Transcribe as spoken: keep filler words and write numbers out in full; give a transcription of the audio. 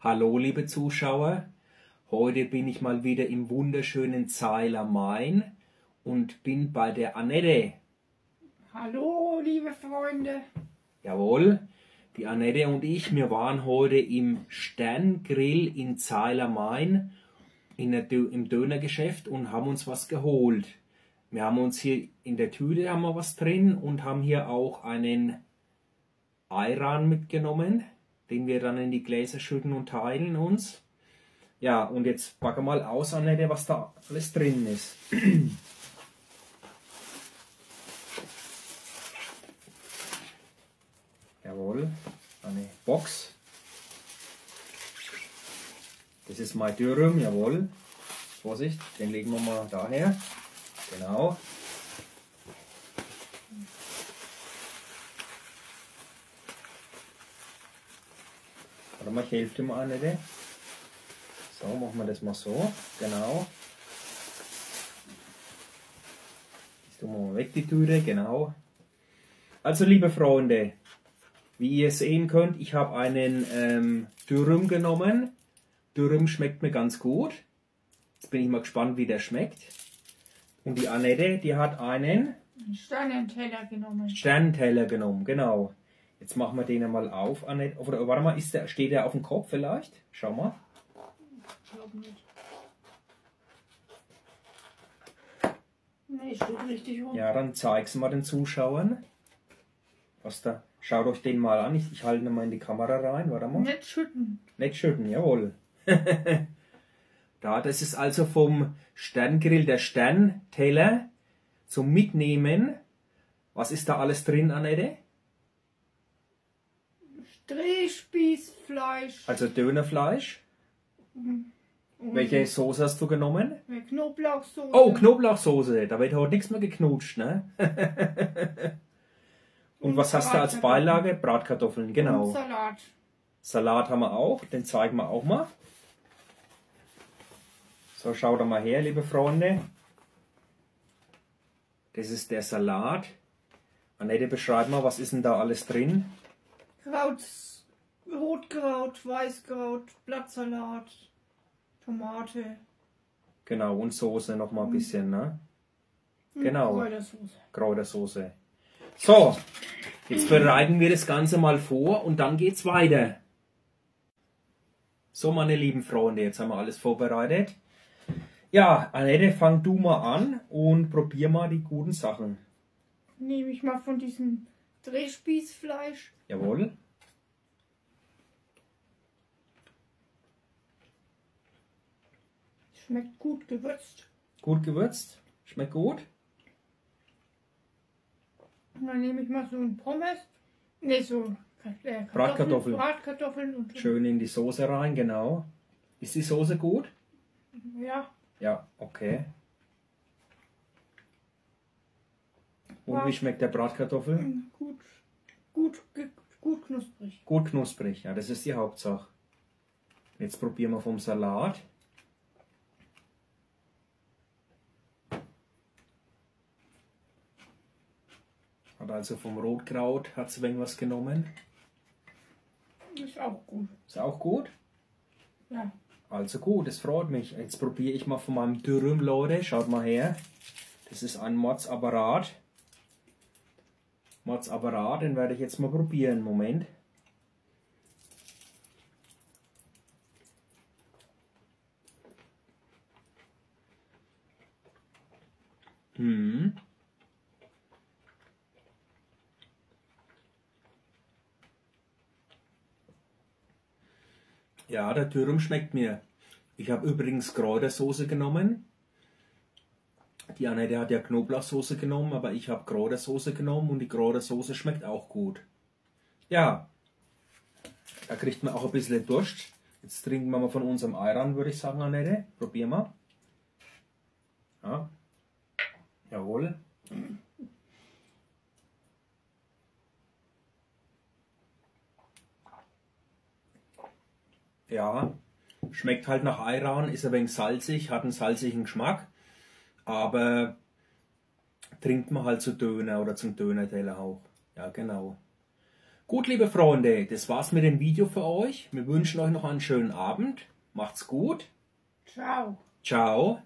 Hallo liebe Zuschauer, heute bin ich mal wieder im wunderschönen Zeil am Main und bin bei der Anedde. Hallo liebe Freunde. Jawohl, die Anedde und ich, wir waren heute im Sterngrill in Zeil am Main in der, im Dönergeschäft und haben uns was geholt. Wir haben uns hier in der Tüte haben wir was drin und haben hier auch einen Ayran mitgenommen, den wir dann in die Gläser schütten und teilen uns. Ja, und jetzt packen wir mal aus, Anedde, was da alles drin ist. Jawohl, eine Box. Das ist mein Dürüm, jawohl. Vorsicht, den legen wir mal daher. Genau. Warte mal, ich helfe dir mal, Anedde. So, machen wir das mal so. Genau. Jetzt tun wir mal weg die Tüte, genau. Also, liebe Freunde, wie ihr sehen könnt, ich habe einen ähm, Dürüm genommen. Dürüm schmeckt mir ganz gut. Jetzt bin ich mal gespannt, wie der schmeckt. Und die Anedde, die hat einen Sternenteller genommen. Sternenteller genommen, genau. Jetzt machen wir den einmal auf, Anedde. Oder warte mal, ist der, steht der auf dem Kopf vielleicht? Schau mal. Ich glaube nicht. Nee, steht richtig rum. Ja, dann zeig's mal den Zuschauern. Was da? Schaut euch den mal an. Ich, ich halte ihn mal in die Kamera rein. Warte mal. Nicht schütten. Nicht schütten, jawohl. Da, das ist also vom Sterngrill der Sternteller zum Mitnehmen. Was ist da alles drin, Anedde? Drehspießfleisch. Also Dönerfleisch. Und welche Soße hast du genommen? Knoblauchsoße. Oh, Knoblauchsoße. Da wird heute nichts mehr geknutscht, ne? Und, und was hast du als Beilage? Bratkartoffeln, genau. Und Salat. Salat haben wir auch. Den zeigen wir auch mal. So, schaut mal her, liebe Freunde. Das ist der Salat. Anedde, beschreib mal, was ist denn da alles drin? Kraut, Rotkraut, Weißkraut, Blattsalat, Tomate. Genau, und Soße noch mal ein bisschen, ne? Genau. Kräutersoße. Kräutersoße. So, jetzt bereiten wir das Ganze mal vor und dann geht's weiter. So, meine lieben Freunde, jetzt haben wir alles vorbereitet. Ja, Anedde, fang du mal an und probier mal die guten Sachen. Nehme ich mal von diesem Drehspießfleisch. Jawohl. Schmeckt gut gewürzt. Gut gewürzt? Schmeckt gut? Und dann nehme ich mal so ein Pommes. Ne, so äh, Kartoffeln, Bratkartoffeln. Bratkartoffeln und so. Schön in die Soße rein, genau. Ist die Soße gut? Ja. Ja, okay. Und Brat. Wie schmeckt der Bratkartoffel? Gut, gut, gut knusprig. Gut knusprig, ja, das ist die Hauptsache. Jetzt probieren wir vom Salat. Also vom Rotkraut hat sie irgendwas genommen. Ist auch gut. Ist auch gut? Ja. Also gut, das freut mich. Jetzt probiere ich mal von meinem Dürüm, Leute. Schaut mal her. Das ist ein Mordsapparat. Mordsapparat, den werde ich jetzt mal probieren. Moment. Hm. Ja, der Dürüm schmeckt mir. Ich habe übrigens Kräutersoße genommen. Die Anedde hat ja Knoblauchsoße genommen, aber ich habe Kräutersoße genommen und die Kräutersoße schmeckt auch gut. Ja, da kriegt man auch ein bisschen Durst. Jetzt trinken wir mal von unserem Ayran, würde ich sagen, Anedde. Probieren wir. Ja. Jawohl. Ja, schmeckt halt nach Ayran, ist ein wenig salzig, hat einen salzigen Geschmack, aber trinkt man halt zu Döner oder zum Dönerteller auch. Ja, genau. Gut, liebe Freunde, das war's mit dem Video für euch. Wir wünschen euch noch einen schönen Abend. Macht's gut. Ciao. Ciao.